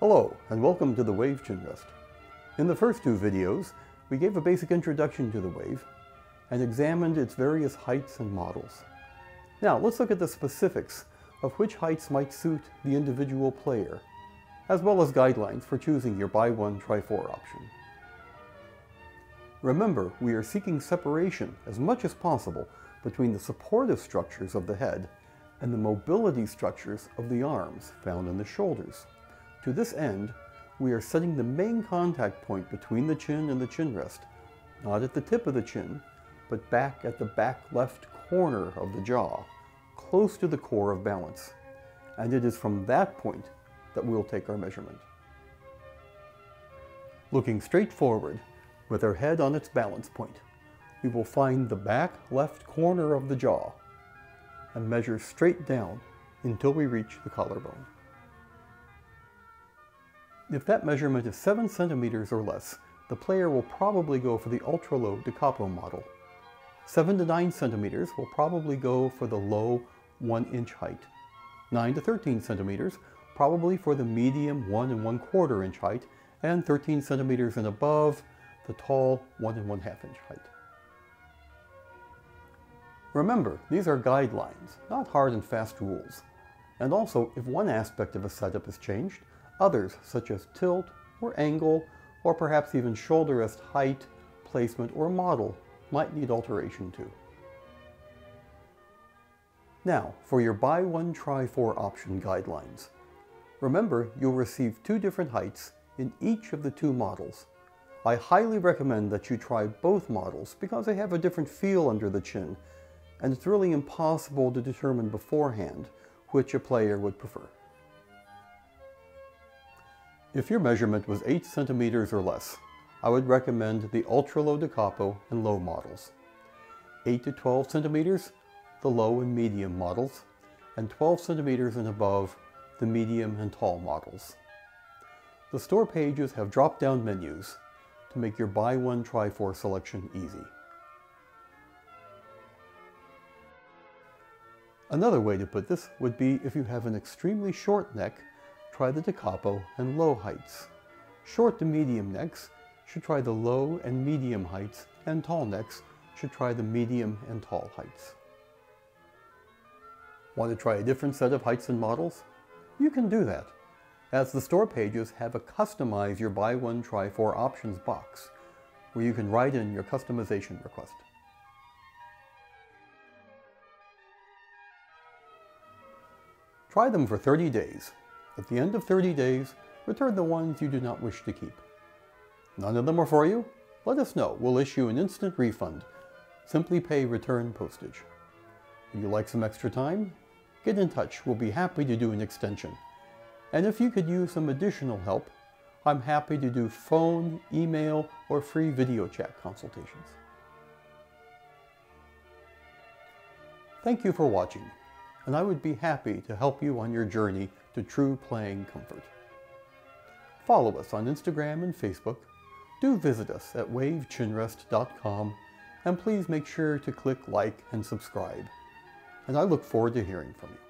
Hello, and welcome to the Wave Chinrest. In the first two videos, we gave a basic introduction to the wave and examined its various heights and models. Now, let's look at the specifics of which heights might suit the individual player, as well as guidelines for choosing your buy one, try four option. Remember, we are seeking separation as much as possible between the supportive structures of the head and the mobility structures of the arms found in the shoulders. To this end, we are setting the main contact point between the chin and the chin rest, not at the tip of the chin, but back at the back left corner of the jaw, close to the core of balance. And it is from that point that we'll take our measurement. Looking straight forward, with our head on its balance point, we will find the back left corner of the jaw and measure straight down until we reach the collarbone. If that measurement is 7 centimeters or less, the player will probably go for the ultra-low Da Capo model. 7 to 9 centimeters will probably go for the low 1-inch height. 9 to 13 centimeters probably for the medium 1 1/4-inch height, and 13 centimeters and above the tall 1 1/2-inch height. Remember, these are guidelines, not hard and fast rules. And also, if one aspect of a setup is changed, others, such as tilt, or angle, or perhaps even shoulder rest height, placement, or model, might need alteration too. Now, for your buy one, try four option guidelines. Remember, you'll receive 2 different heights in each of the 2 models. I highly recommend that you try both models because they have a different feel under the chin, and it's really impossible to determine beforehand which a player would prefer. If your measurement was 8 centimeters or less, I would recommend the ultra-low Da Capo and low models. 8 to 12 centimeters, the low and medium models, and 12 centimeters and above, the medium and tall models. The store pages have drop-down menus to make your buy one, try four selection easy. Another way to put this would be if you have an extremely short neck, try the Da Capo and low heights. Short to medium necks should try the low and medium heights, and tall necks should try the medium and tall heights. Want to try a different set of heights and models? You can do that, as the store pages have a Customize Your Buy One, Try Four Options box, where you can write in your customization request. Try them for 30 days. At the end of 30 days, return the ones you do not wish to keep. None of them are for you? Let us know. We'll issue an instant refund. Simply pay return postage. Would you like some extra time? Get in touch. We'll be happy to do an extension. And if you could use some additional help, I'm happy to do phone, email, or free video chat consultations. Thank you for watching, and I would be happy to help you on your journey to true playing comfort. Follow us on Instagram and Facebook. Do visit us at wavechinrest.com, and please make sure to click like and subscribe. And I look forward to hearing from you.